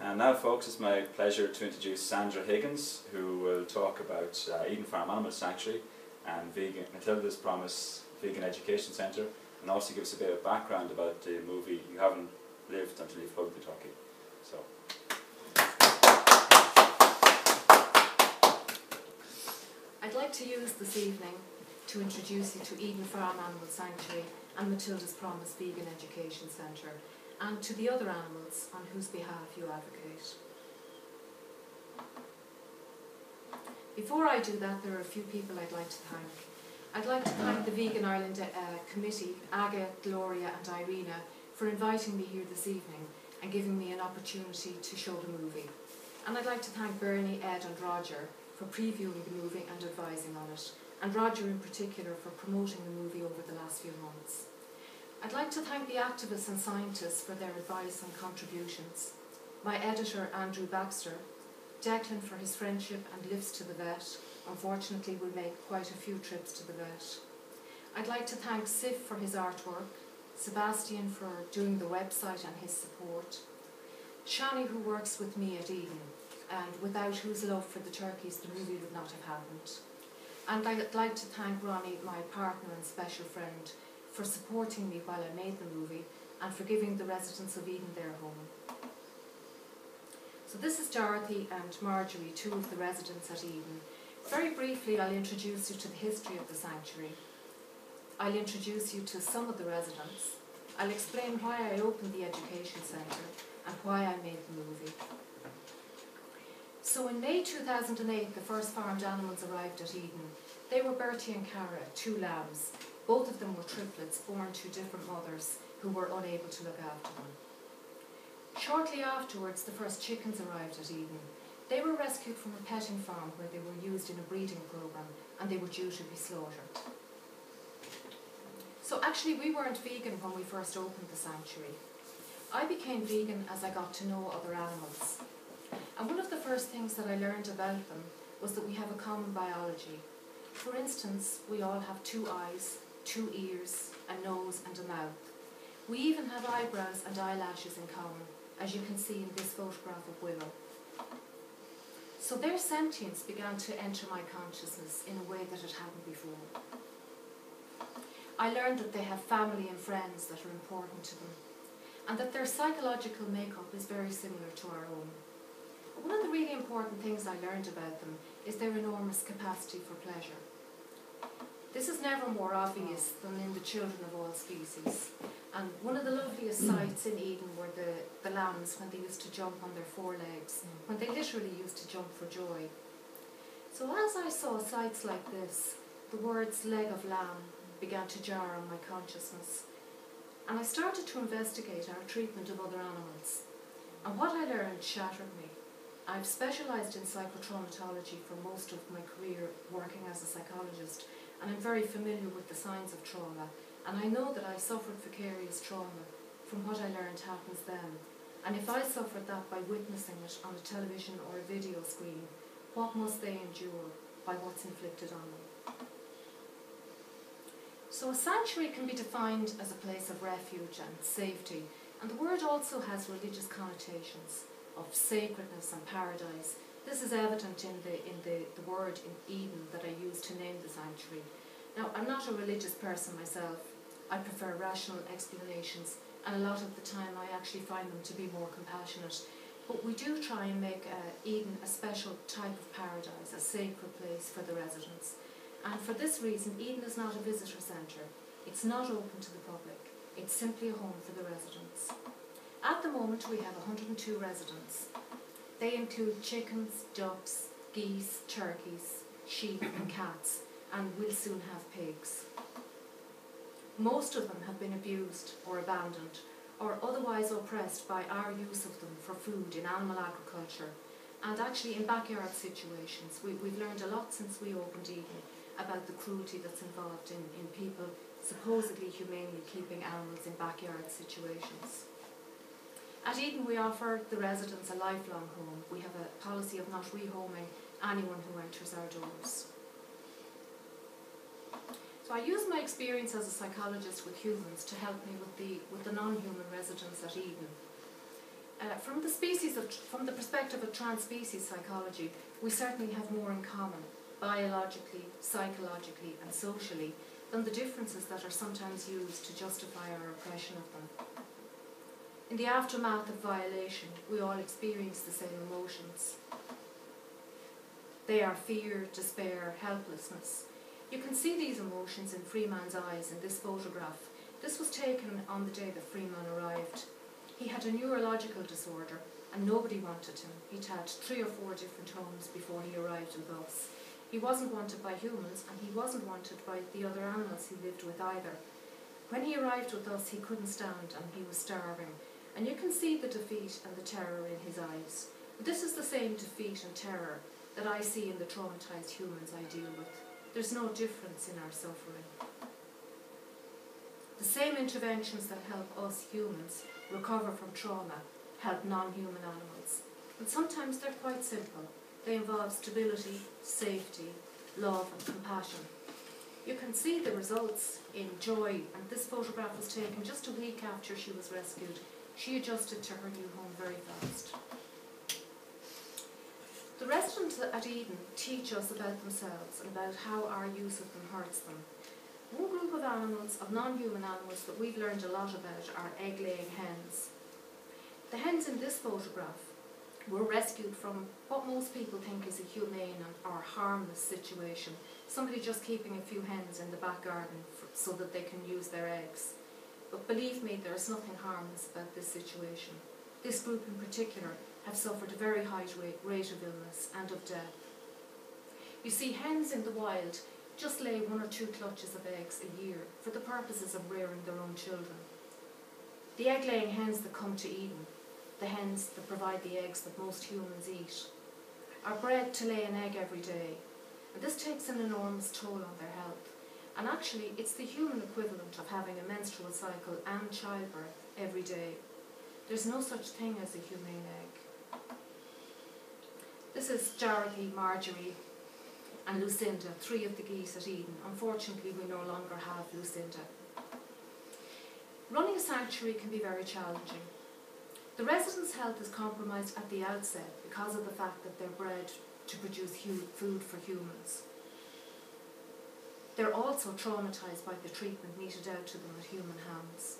And now, folks, it's my pleasure to introduce Sandra Higgins, who will talk about Eden Farm Animal Sanctuary and Matilda's Promise Vegan Education Centre, and also give us a bit of background about the movie You Haven't Lived Until You've Hugged the Turkey. So. I'd like to use this evening to introduce you to Eden Farm Animal Sanctuary and Matilda's Promise Vegan Education Centre, and to the other animals on whose behalf you advocate. Before I do that, there are a few people I'd like to thank. I'd like to thank the Vegan Ireland Committee, Aga, Gloria and Irina, for inviting me here this evening and giving me an opportunity to show the movie. And I'd like to thank Bernie, Ed and Roger for previewing the movie and advising on it, and Roger in particular for promoting the movie over the last few months. I'd like to thank the activists and scientists for their advice and contributions. My editor, Andrew Baxter, Declan for his friendship and lifts to the vet. Unfortunately, we make quite a few trips to the vet. I'd like to thank Sif for his artwork, Sebastian for doing the website and his support, Shani, who works with me at Eden, and without whose love for the turkeys, the movie would not have happened. And I'd like to thank Ronnie, my partner and special friend, for supporting me while I made the movie and for giving the residents of Eden their home. So this is Dorothy and Marjorie, two of the residents at Eden. Very briefly, I'll introduce you to the history of the sanctuary. I'll introduce you to some of the residents. I'll explain why I opened the education centre and why I made the movie. So in May 2008, the first farmed animals arrived at Eden. They were Bertie and Cara, two lambs. Both of them were triplets, born to different mothers who were unable to look after them. Shortly afterwards, the first chickens arrived at Eden. They were rescued from a petting farm where they were used in a breeding programme, and they were due to be slaughtered. So actually, we weren't vegan when we first opened the sanctuary. I became vegan as I got to know other animals. And one of the first things that I learned about them was that we have a common biology. For instance, we all have two eyes, two ears, a nose and a mouth. We even have eyebrows and eyelashes in common, as you can see in this photograph of Willow. So their sentience began to enter my consciousness in a way that it hadn't before. I learned that they have family and friends that are important to them, and that their psychological makeup is very similar to our own. One of the really important things I learned about them is their enormous capacity for pleasure. This is never more obvious than in the children of all species. And one of the loveliest sights in Eden were the lambs when they used to jump on their four legs, when they literally used to jump for joy. So as I saw sights like this, the words leg of lamb began to jar on my consciousness. And I started to investigate our treatment of other animals. And what I learned shattered me. I've specialised in psychotraumatology for most of my career working as a psychologist, and I'm very familiar with the signs of trauma, and I know that I suffered vicarious trauma from what I learned happens then. And if I suffered that by witnessing it on a television or a video screen, what must they endure by what's inflicted on them? So a sanctuary can be defined as a place of refuge and safety, and the word also has religious connotations of sacredness and paradise. This is evident in the word in Eden that I used to name the sanctuary. Now, I'm not a religious person myself. I prefer rational explanations, and a lot of the time I actually find them to be more compassionate. But we do try and make Eden a special type of paradise, a sacred place for the residents. And for this reason, Eden is not a visitor centre. It's not open to the public. It's simply a home for the residents. At the moment, we have 102 residents. They include chickens, ducks, geese, turkeys, sheep and cats, and we'll soon have pigs. Most of them have been abused or abandoned or otherwise oppressed by our use of them for food in animal agriculture and actually in backyard situations. We've learned a lot since we opened Eden about the cruelty that's involved in people supposedly humanely keeping animals in backyard situations. At Eden, we offer the residents a lifelong home. We have a policy of not rehoming anyone who enters our doors. So I use my experience as a psychologist with humans to help me with the non-human residents at Eden. From the perspective of trans-species psychology, we certainly have more in common, biologically, psychologically and socially, than the differences that are sometimes used to justify our oppression of them. In the aftermath of violation, we all experience the same emotions. They are fear, despair, helplessness. You can see these emotions in Freeman's eyes in this photograph. This was taken on the day that Freeman arrived. He had a neurological disorder and nobody wanted him. He'd had 3 or 4 different homes before he arrived in Buffs. He wasn't wanted by humans and he wasn't wanted by the other animals he lived with either. When he arrived with us, he couldn't stand and he was starving. And you can see the defeat and the terror in his eyes. But this is the same defeat and terror that I see in the traumatised humans I deal with. There's no difference in our suffering. The same interventions that help us humans recover from trauma help non-human animals. And sometimes they're quite simple. They involve stability, safety, love and compassion. You can see the results in Joy, and this photograph was taken just a week after she was rescued. She adjusted to her new home very fast. The residents at Eden teach us about themselves and about how our use of them hurts them. One group of animals, of non-human animals, that we've learned a lot about are egg-laying hens. The hens in this photograph were rescued from what most people think is a humane or harmless situation. Somebody just keeping a few hens in the back garden so that they can use their eggs. But believe me, there is nothing harmless about this situation. This group in particular have suffered a very high rate of illness and of death. You see, hens in the wild just lay 1 or 2 clutches of eggs a year for the purposes of rearing their own children. The egg-laying hens that come to Eden, the hens that provide the eggs that most humans eat, are bred to lay an egg every day. And this takes an enormous toll on their health. And actually, it's the human equivalent of having a menstrual cycle and childbirth every day. There's no such thing as a humane egg. This is Jaraki, Marjorie and Lucinda, 3 of the geese at Eden. Unfortunately, we no longer have Lucinda. Running a sanctuary can be very challenging. The residents' health is compromised at the outset because of the fact that they're bred to produce food for humans. They're also traumatised by the treatment meted out to them at human hands.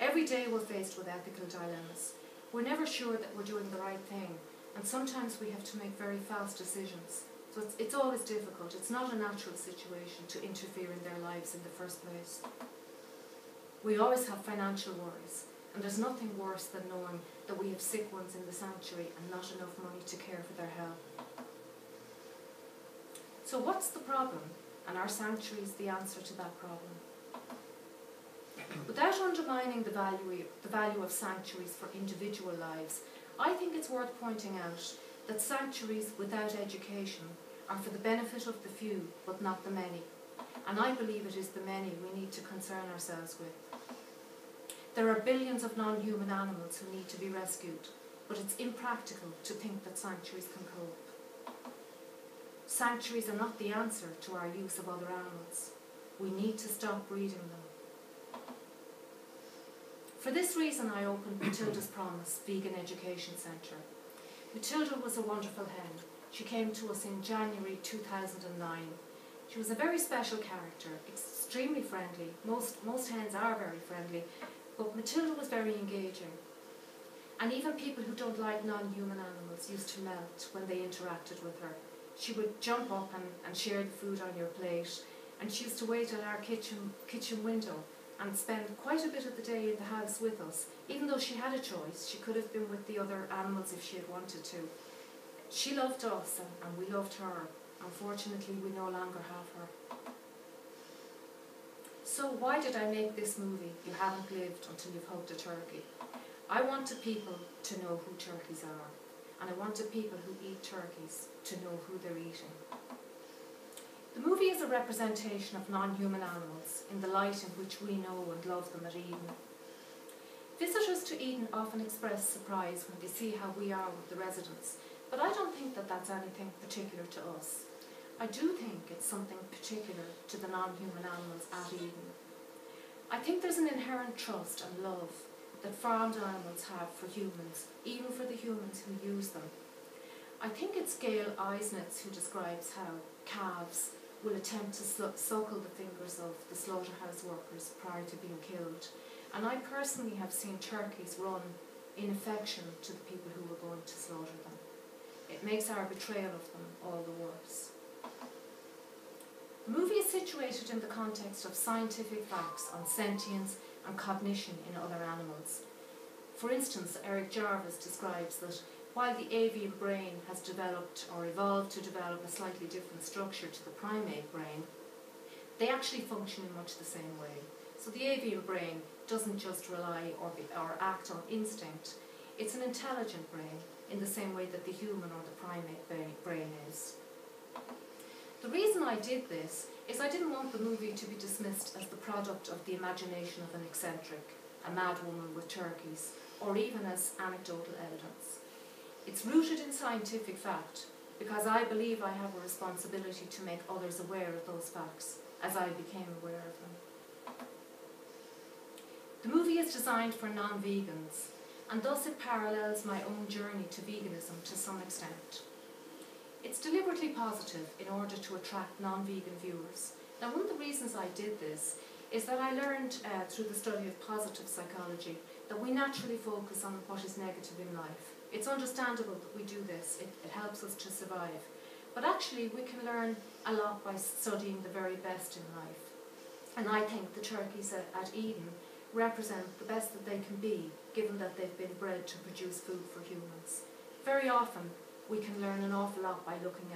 Every day we're faced with ethical dilemmas. We're never sure that we're doing the right thing. And sometimes we have to make very fast decisions. So it's always difficult. It's not a natural situation to interfere in their lives in the first place. We always have financial worries, and there's nothing worse than knowing that we have sick ones in the sanctuary and not enough money to care for their health. So what's the problem? And our sanctuary is the answer to that problem. Without undermining the value of sanctuaries for individual lives, I think it's worth pointing out that sanctuaries without education are for the benefit of the few, but not the many. And I believe it is the many we need to concern ourselves with. There are billions of non-human animals who need to be rescued, but it's impractical to think that sanctuaries can cope. Sanctuaries are not the answer to our use of other animals. We need to stop breeding them. For this reason, I opened Matilda's Promise Vegan Education Centre. Matilda was a wonderful hen. She came to us in January 2009. She was a very special character, extremely friendly. Most hens are very friendly, but Matilda was very engaging. And even people who don't like non-human animals used to melt when they interacted with her. She would jump up and share the food on your plate, and she used to wait at our kitchen window and spend quite a bit of the day in the house with us. Even though she had a choice, she could have been with the other animals if she had wanted to. She loved us and we loved her. Unfortunately, we no longer have her. So why did I make this movie, You Haven't Lived Until You've Hugged a Turkey? I wanted people to know who turkeys are. And I wanted people who eat turkeys to know who they're eating. The movie is a representation of non-human animals in the light in which we know and love them at Eden. Visitors to Eden often express surprise when they see how we are with the residents, but I don't think that that's anything particular to us. I do think it's something particular to the non-human animals at Eden. I think there's an inherent trust and love that farmed animals have for humans, even for the humans who use them. I think it's Gail Eisnitz who describes how calves will attempt to suckle the fingers of the slaughterhouse workers prior to being killed. And I personally have seen turkeys run in affection to the people who were going to slaughter them. It makes our betrayal of them all the worse. The movie is situated in the context of scientific facts on sentience and cognition in other animals. For instance, Eric Jarvis describes that while the avian brain has developed or evolved to develop a slightly different structure to the primate brain, they actually function in much the same way. So the avian brain doesn't just rely or act on instinct, it's an intelligent brain in the same way that the human or the primate brain is. The reason I did this is I didn't want the movie to be dismissed as the product of the imagination of an eccentric, a madwoman with turkeys, or even as anecdotal evidence. It's rooted in scientific fact, because I believe I have a responsibility to make others aware of those facts, as I became aware of them. The movie is designed for non-vegans, and thus it parallels my own journey to veganism to some extent. It's deliberately positive in order to attract non-vegan viewers. Now, one of the reasons I did this is that I learned through the study of positive psychology that we naturally focus on what is negative in life. It's understandable that we do this, it helps us to survive. But actually, we can learn a lot by studying the very best in life. And I think the turkeys at Eden represent the best that they can be, given that they've been bred to produce food for humans. Very often, we can learn an awful lot by looking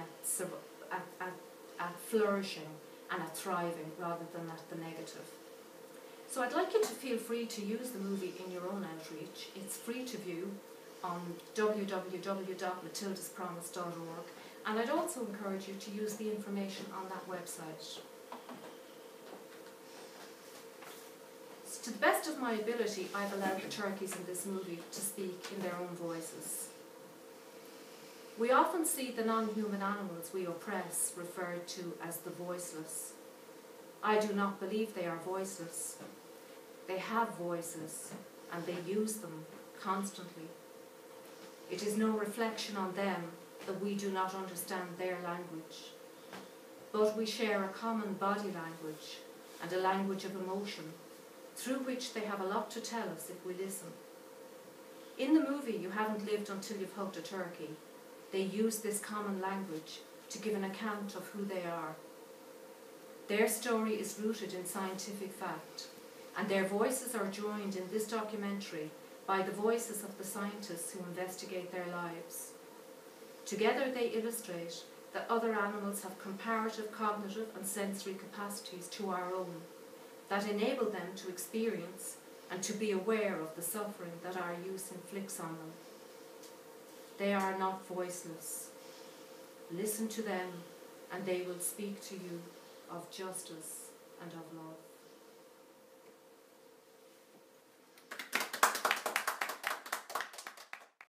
at flourishing and at thriving rather than at the negative. So I'd like you to feel free to use the movie in your own outreach. It's free to view on www.matildaspromise.org, and I'd also encourage you to use the information on that website. So to the best of my ability, I've allowed the turkeys in this movie to speak in their own voices. We often see the non-human animals we oppress referred to as the voiceless. I do not believe they are voiceless. They have voices, and they use them constantly. It is no reflection on them that we do not understand their language. But we share a common body language and a language of emotion, through which they have a lot to tell us if we listen. In the movie You Haven't Lived Until You've Hugged a Turkey, they use this common language to give an account of who they are. Their story is rooted in scientific fact, and their voices are joined in this documentary by the voices of the scientists who investigate their lives. Together they illustrate that other animals have comparative cognitive and sensory capacities to our own that enable them to experience and to be aware of the suffering that our use inflicts on them. They are not voiceless. Listen to them, and they will speak to you of justice and of love.